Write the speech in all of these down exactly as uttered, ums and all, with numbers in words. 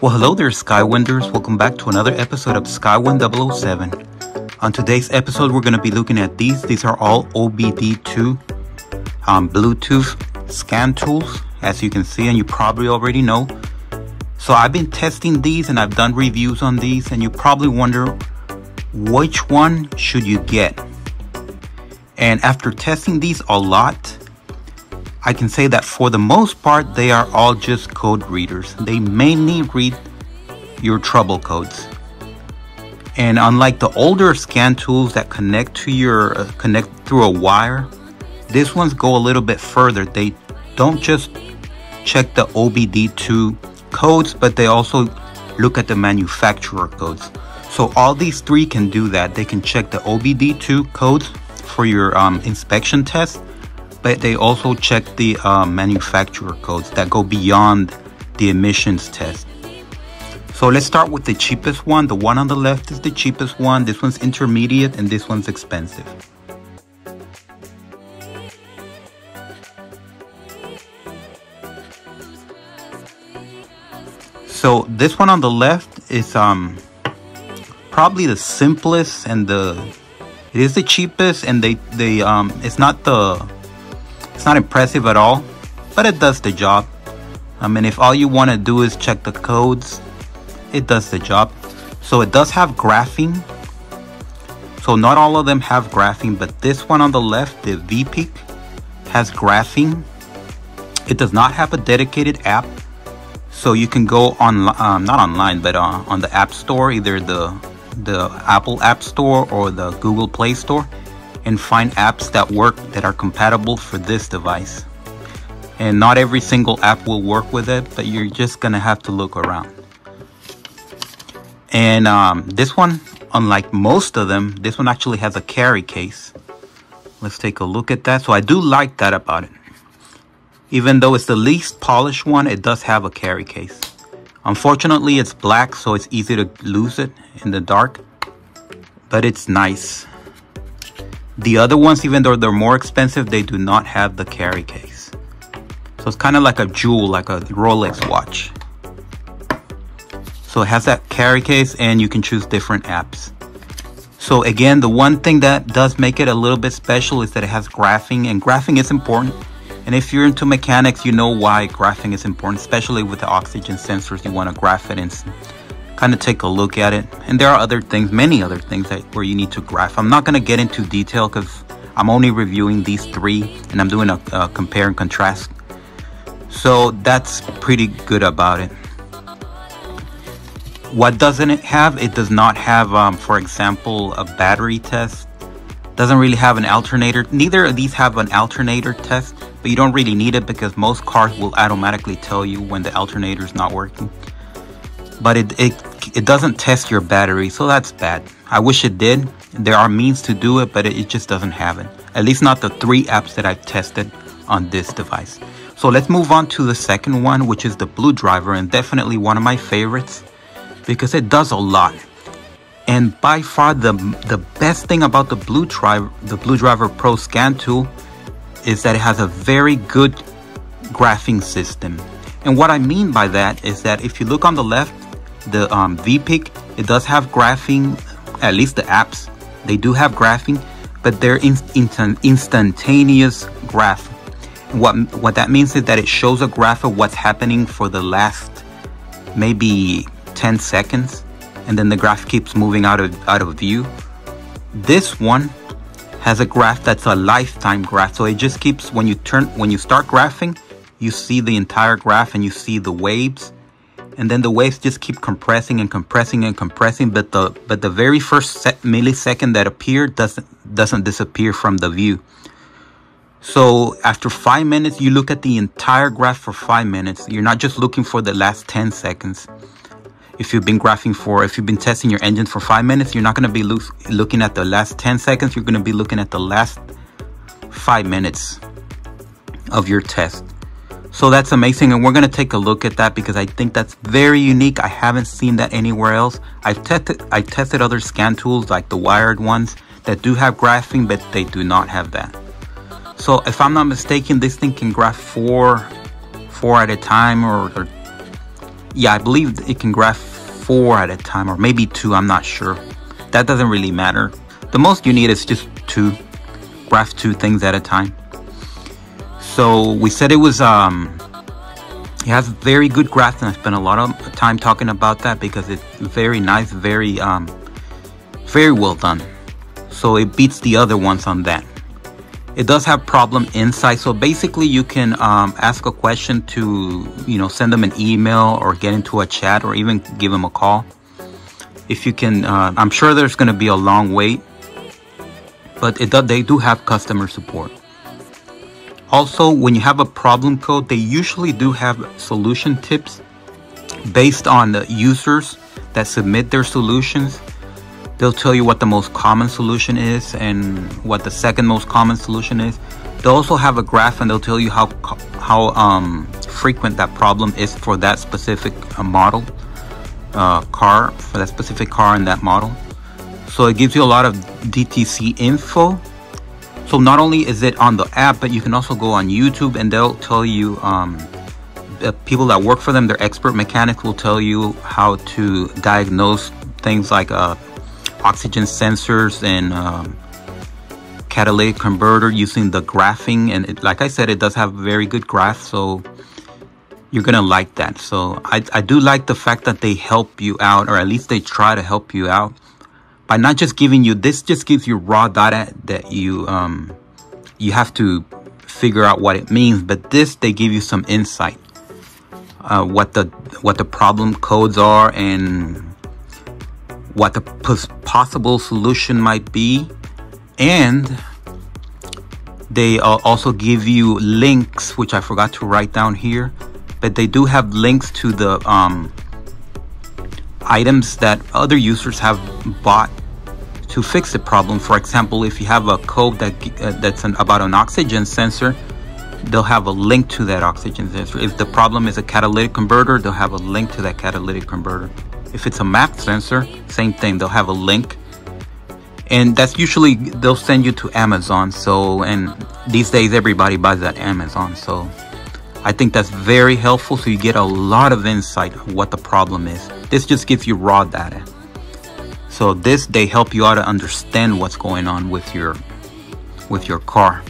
Well, hello there, Skywinders. Welcome back to another episode of Skywind double oh seven. On today's episode, we're going to be looking at these. These are all O B D two um, Bluetooth scan tools, as you can see, and you probably already know. So I've been testing these and I've done reviews on these, and you probably wonder, which one should you get? And after testing these a lot, I can say that for the most part, they are all just code readers. They mainly read your trouble codes. And unlike the older scan tools that connect to your uh, connect through a wire, these ones go a little bit further. They don't just check the O B D two codes, but they also look at the manufacturer codes. So all these three can do that. They can check the O B D two codes for your um, inspection test, but they also check the uh, manufacturer codes that go beyond the emissions test. So let's start with the cheapest one. The one on the left is the cheapest one. This one's intermediate and this one's expensive. So this one on the left is um, probably the simplest, and the it is the cheapest, and they, they um, it's not the It's not impressive at all, but it does the job. I mean, if all you want to do is check the codes, it does the job. So it does have graphing. So not all of them have graphing, but this one on the left, the Veepeak, has graphing. It does not have a dedicated app. So you can go on, um, not online, but uh, on the App Store, either the, the Apple App Store or the Google Play Store, and find apps that work that are compatible for this device. And not every single app will work with it, but you're just gonna have to look around. And um, this one, unlike most of them, this one actually has a carry case. Let's take a look at that. So I do like that about it. Even though it's the least polished one, it does have a carry case. Unfortunately, it's black, so it's easy to lose it in the dark, but it's nice. The other ones, even though they're more expensive, they do not have the carry case. So it's kind of like a jewel, like a Rolex watch. So it has that carry case and you can choose different apps. So again, the one thing that does make it a little bit special is that it has graphing, and graphing is important. And if you're into mechanics, you know why graphing is important, especially with the oxygen sensors. You want to graph it and kind of take a look at it. And there are other things, many other things that where you need to graph. I'm not going to get into detail because I'm only reviewing these three, and I'm doing a, a compare and contrast. So that's pretty good about it. What doesn't it have? It does not have, um, for example, a battery test. Doesn't really have an alternator. Neither of these have an alternator test, but you don't really need it because most cars will automatically tell you when the alternator is not working. But it, it it doesn't test your battery, so that's bad. I wish it did. There are means to do it, but it, it just doesn't have it. At least not the three apps that I've tested on this device. So let's move on to the second one, which is the BlueDriver, and definitely one of my favorites because it does a lot. And by far the the best thing about the BlueDriver, the BlueDriver Pro Scan Tool, is that it has a very good graphing system. And what I mean by that is that if you look on the left, the um, Veepeak, it does have graphing, at least the apps, they do have graphing, but they're in, instant, instantaneous graph. What, what that means is that it shows a graph of what's happening for the last maybe ten seconds, and then the graph keeps moving out of, out of view. This one has a graph that's a lifetime graph, so it just keeps, when you turn, when you start graphing, you see the entire graph and you see the waves. And then the waves just keep compressing and compressing and compressing, but the but the very first millisecond that appeared doesn't doesn't disappear from the view. So after five minutes, you look at the entire graph for five minutes. You're not just looking for the last ten seconds. If you've been graphing for, if you've been testing your engine for five minutes, you're not gonna be lo looking at the last ten seconds. You're gonna be looking at the last five minutes of your test. So that's amazing, and we're going to take a look at that because I think that's very unique. I haven't seen that anywhere else. I've tested I tested other scan tools like the wired ones that do have graphing, but they do not have that. So if I'm not mistaken, this thing can graph four, four at a time, or, or yeah, I believe it can graph four at a time, or maybe two, I'm not sure. That doesn't really matter. The most you need is just two, graph two things at a time. So we said it was, um, it has very good graph, and I spent a lot of time talking about that because it's very nice, very, um, very well done. So it beats the other ones on that. It does have problem insight. So basically you can um, ask a question to, you know, send them an email or get into a chat or even give them a call. If you can, uh, I'm sure there's going to be a long wait, but it do, they do have customer support. Also, when you have a problem code, they usually do have solution tips based on the users that submit their solutions. They'll tell you what the most common solution is and what the second most common solution is. They'll also have a graph, and they'll tell you how how um, frequent that problem is for that specific uh, model uh, car, for that specific car in that model. So it gives you a lot of D T C info. So not only is it on the app, but you can also go on YouTube, and they'll tell you, um, the people that work for them, their expert mechanic will tell you how to diagnose things like uh, oxygen sensors and um, catalytic converter using the graphing. And it, like I said, it does have very good graph, so you're gonna like that. So I, I do like the fact that they help you out, or at least they try to help you out by not just giving you this. Just gives you raw data that you um, you have to figure out what it means, but this, they give you some insight, uh, what the what the problem codes are and what the possible solution might be. And they uh, also give you links, which I forgot to write down here, but they do have links to the um, items that other users have bought to fix the problem. For example, if you have a code that uh, that's an, about an oxygen sensor, they'll have a link to that oxygen sensor. If the problem is a catalytic converter, they'll have a link to that catalytic converter. If it's a map sensor, same thing, they'll have a link. And that's usually, they'll send you to Amazon. So, and these days everybody buys at Amazon. So I think that's very helpful. So you get a lot of insight of what the problem is. This just gives you raw data. So this, they help you out to understand what's going on with your, with your car.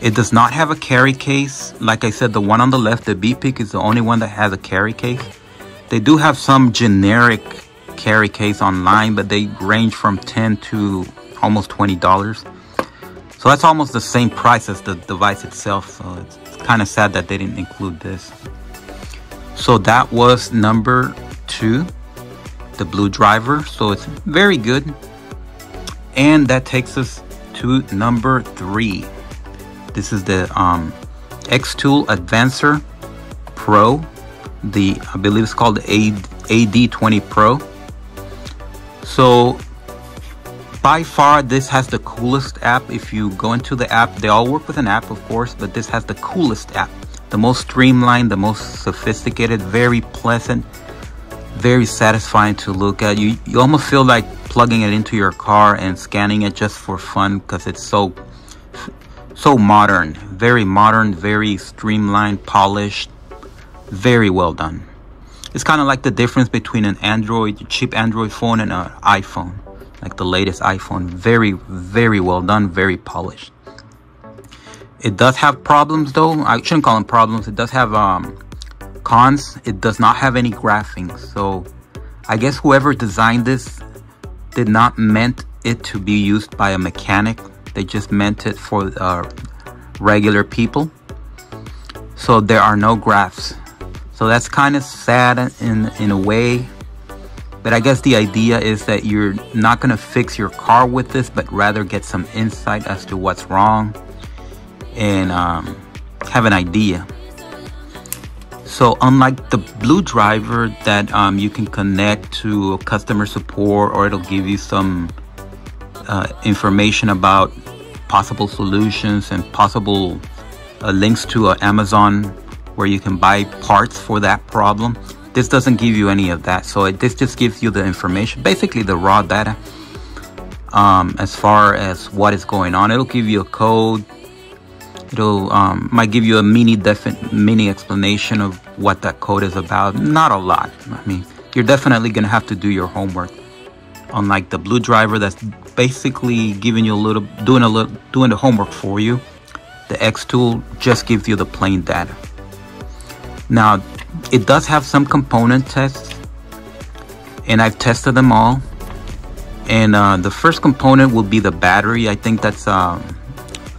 It does not have a carry case. Like I said, the one on the left, the Veepeak, is the only one that has a carry case. They do have some generic carry case online, but they range from ten dollars to almost twenty dollars. So that's almost the same price as the device itself. So it's kind of sad that they didn't include this. So that was number two, the BlueDriver. So it's very good. And that takes us to number three. This is the um, XTOOL Advancer Pro. The, I believe it's called A D twenty Pro. So by far this has the coolest app. If you go into the app, they all work with an app, of course, but this has the coolest app, the most streamlined, the most sophisticated, very pleasant, very satisfying to look at. You, you almost feel like plugging it into your car and scanning it just for fun, because it's so, so modern, very modern, very streamlined, polished. Very well done. It's kind of like the difference between an Android, cheap Android phone, and an iPhone, like the latest iPhone. Very, very well done, very polished. It does have problems, though. I shouldn't call them problems. It does have um, cons. It does not have any graphing. So I guess whoever designed this did not meant it to be used by a mechanic. They just meant it for uh, regular people. So there are no graphs. So that's kind of sad in, in a way, but I guess the idea is that you're not gonna fix your car with this, but rather get some insight as to what's wrong and um, have an idea. So unlike the BlueDriver that um, you can connect to customer support, or it'll give you some uh, information about possible solutions and possible uh, links to uh, Amazon, where you can buy parts for that problem. This doesn't give you any of that. So it, this just gives you the information, basically the raw data, um, as far as what is going on. It'll give you a code. it'll um, might give you a mini defi- mini explanation of what that code is about. Not a lot. I mean, you're definitely gonna have to do your homework. Unlike the BlueDriver, that's basically giving you a little, doing a little, doing the homework for you. The XTOOL just gives you the plain data. Now, it does have some component tests, and I've tested them all. And uh, the first component will be the battery. I think that's um,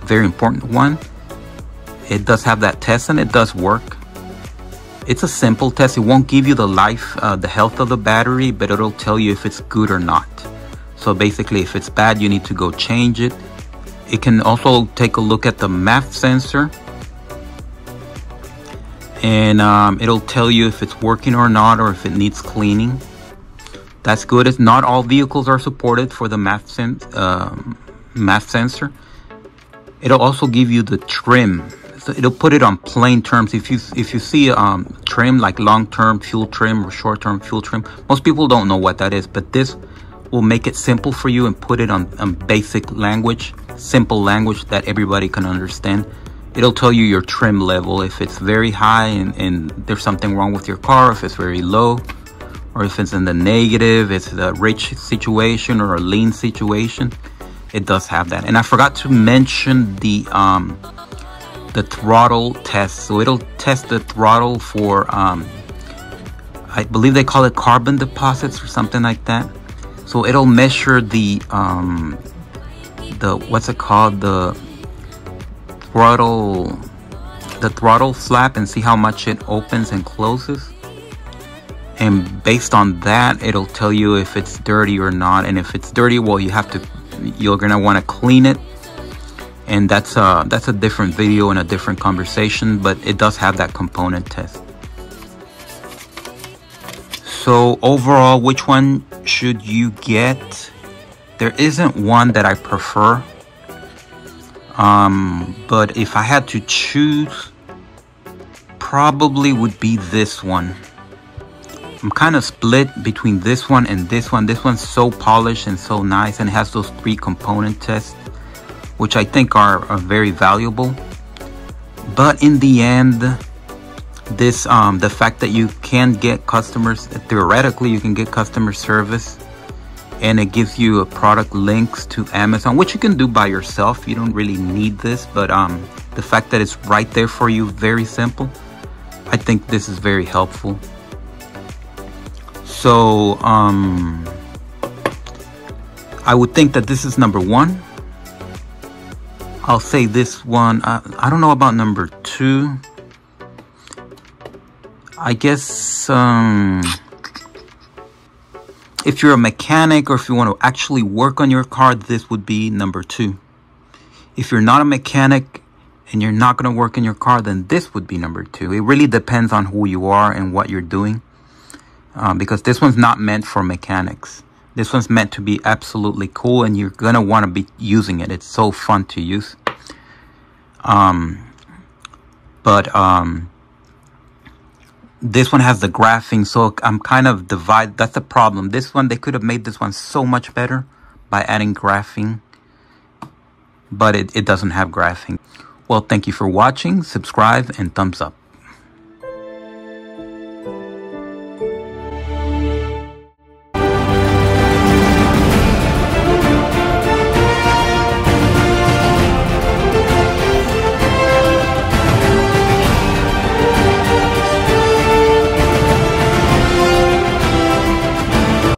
a very important one. It does have that test, and it does work. It's a simple test. It won't give you the life, uh, the health of the battery, but it'll tell you if it's good or not. So basically, if it's bad, you need to go change it. It can also take a look at the M A F sensor, and um, it'll tell you if it's working or not, or if it needs cleaning. That's good. It's not all vehicles are supported for the M A F, sen uh, M A F sensor. It'll also give you the trim. So it'll put it on plain terms. If you if you see um, trim, like long-term fuel trim or short-term fuel trim, most people don't know what that is, but this will make it simple for you and put it on, on basic language, simple language that everybody can understand. It'll tell you your trim level, if it's very high and, and there's something wrong with your car, if it's very low, or if it's in the negative, it's a rich situation or a lean situation. It does have that. And I forgot to mention the um, the throttle test. So it'll test the throttle for, um, I believe they call it carbon deposits or something like that. So it'll measure the um, the what's it called the throttle the throttle flap and see how much it opens and closes. And based on that, it'll tell you if it's dirty or not. And if it's dirty, well, you have to you're gonna want to clean it. And that's uh that's a different video and a different conversation, but it does have that component test. So overall, which one should you get? There isn't one that I prefer. Um, but if I had to choose, probably would be this one. I'm kind of split between this one and this one. This one's so polished and so nice, and has those three component tests, which I think are, are very valuable. But in the end, this um, the fact that you can get customers, theoretically you can get customer service, and it gives you a product links to Amazon, which you can do by yourself. You don't really need this, but um, the fact that it's right there for you, very simple, I think this is very helpful. So um, I would think that this is number one. I'll say this one. I, I don't know about number two. I guess um, if you're a mechanic, or if you want to actually work on your car, this would be number two. If you're not a mechanic and you're not going to work on your car, then this would be number two. It really depends on who you are and what you're doing, uh, because this one's not meant for mechanics. This one's meant to be absolutely cool, and you're going to want to be using it. It's so fun to use. Um, but... Um, This one has the graphing, so I'm kind of divided. That's the problem. This one, they could have made this one so much better by adding graphing, but it, it doesn't have graphing. Well, thank you for watching. Subscribe and thumbs up.